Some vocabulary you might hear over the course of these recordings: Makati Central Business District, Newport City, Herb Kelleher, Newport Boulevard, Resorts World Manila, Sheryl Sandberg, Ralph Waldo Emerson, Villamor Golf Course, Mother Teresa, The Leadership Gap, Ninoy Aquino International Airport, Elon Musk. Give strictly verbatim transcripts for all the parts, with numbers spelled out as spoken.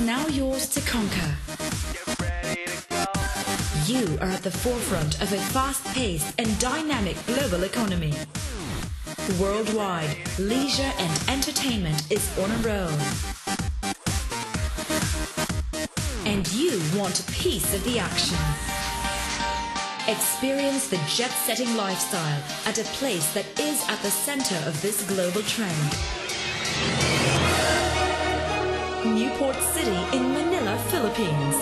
is now yours to conquer. You are at the forefront of a fast-paced and dynamic global economy. Worldwide, leisure and entertainment is on a roll. And you want a piece of the action. Experience the jet-setting lifestyle at a place that is at the center of this global trend. Newport City in Manila, Philippines.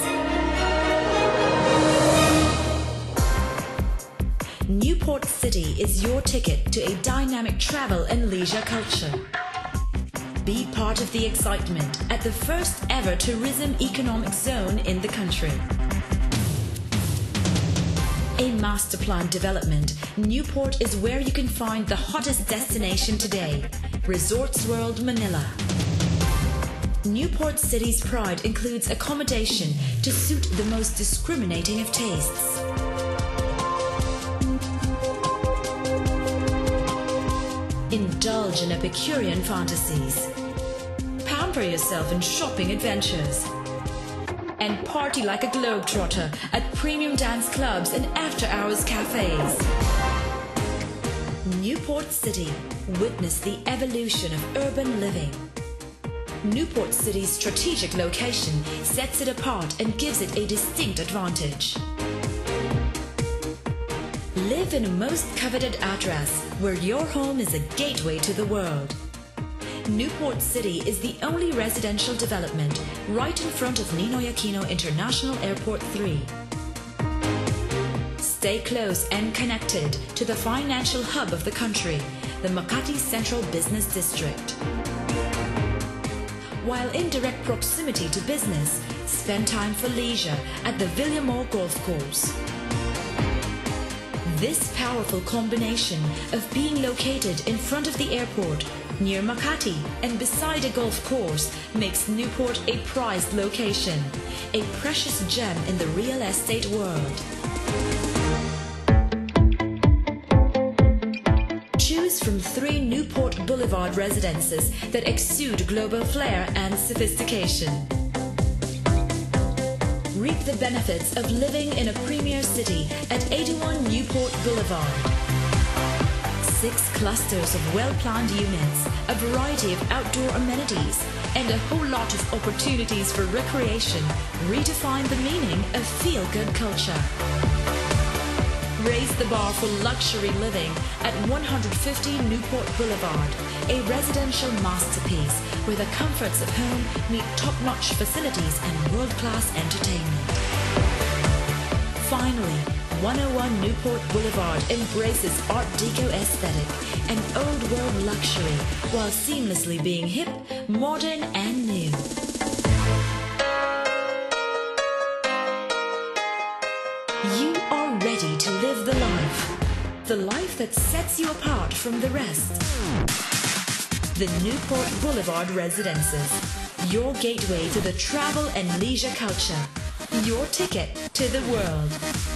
Newport City is your ticket to a dynamic travel and leisure culture. Be part of the excitement at the first ever tourism economic zone in the country. A master plan development, Newport is where you can find the hottest destination today, Resorts World Manila. Newport City's pride includes accommodation to suit the most discriminating of tastes. Indulge in Epicurean fantasies. Pamper yourself in shopping adventures. And party like a globetrotter at premium dance clubs and after-hours cafes. Newport City, witness the evolution of urban living. Newport City's strategic location sets it apart and gives it a distinct advantage. Live in a most coveted address where your home is a gateway to the world. Newport City is the only residential development right in front of Ninoy Aquino International Airport three. Stay close and connected to the financial hub of the country, the Makati Central Business District. While in direct proximity to business, spend time for leisure at the Villamor Golf Course. This powerful combination of being located in front of the airport, near Makati and beside a golf course makes Newport a prized location, a precious gem in the real estate world. Choose from three Newport Boulevard residences that exude global flair and sophistication. Reap the benefits of living in a premier city at eighty-one Newport Boulevard. Six clusters of well-planned units, a variety of outdoor amenities, and a whole lot of opportunities for recreation redefine the meaning of feel-good culture. Raise the bar for luxury living at one hundred fifty Newport Boulevard, a residential masterpiece where the comforts of home meet top-notch facilities and world-class entertainment. Finally, one oh one Newport Boulevard embraces Art Deco aesthetic and old-world luxury while seamlessly being hip, modern and new. You are ready to live the life, the life that sets you apart from the rest. The Newport Boulevard Residences, your gateway to the travel and leisure culture, your ticket to the world.